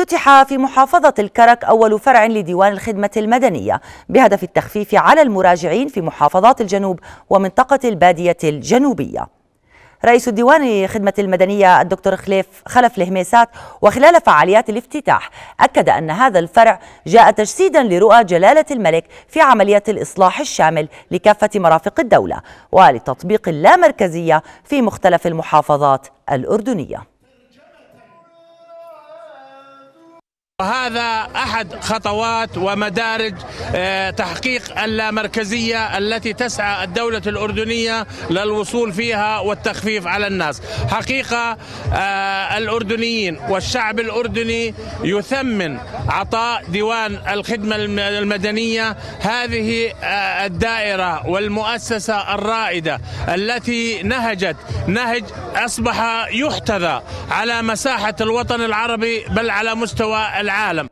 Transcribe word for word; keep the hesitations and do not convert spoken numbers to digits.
افتتح في محافظة الكرك أول فرع لديوان الخدمة المدنية بهدف التخفيف على المراجعين في محافظات الجنوب ومنطقة البادية الجنوبية. رئيس ديوان خدمة المدنية الدكتور خلف الهميسات وخلال فعاليات الافتتاح أكد أن هذا الفرع جاء تجسيدا لرؤى جلالة الملك في عملية الإصلاح الشامل لكافة مرافق الدولة ولتطبيق اللامركزية في مختلف المحافظات الأردنية. وهذا أحد خطوات ومدارج تحقيق اللامركزية التي تسعى الدولة الأردنية للوصول فيها والتخفيف على الناس. حقيقة الأردنيين والشعب الأردني يثمن عطاء ديوان الخدمة المدنية هذه الدائرة والمؤسسة الرائدة التي نهجت نهج أصبح يحتذى على مساحة الوطن العربي بل على مستوى العالم.